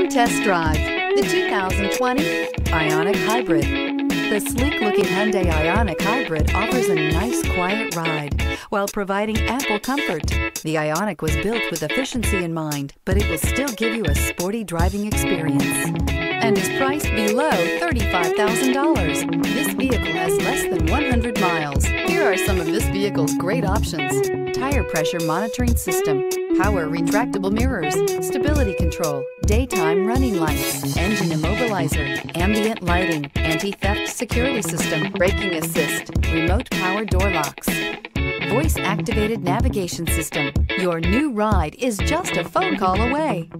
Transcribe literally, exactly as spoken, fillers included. Come test drive the two thousand twenty Ioniq Hybrid. The sleek-looking Hyundai Ioniq Hybrid offers a nice, quiet ride while providing ample comfort. The Ioniq was built with efficiency in mind, but it will still give you a sporty driving experience and is priced below thirty-five thousand dollars. This vehicle has less than one hundred miles. Here are some of this vehicle's great options: tire pressure monitoring system, power retractable mirrors, stability control, daytime running lights, engine immobilizer, ambient lighting, anti-theft security system, braking assist, remote power door locks, voice-activated navigation system. Your new ride is just a phone call away.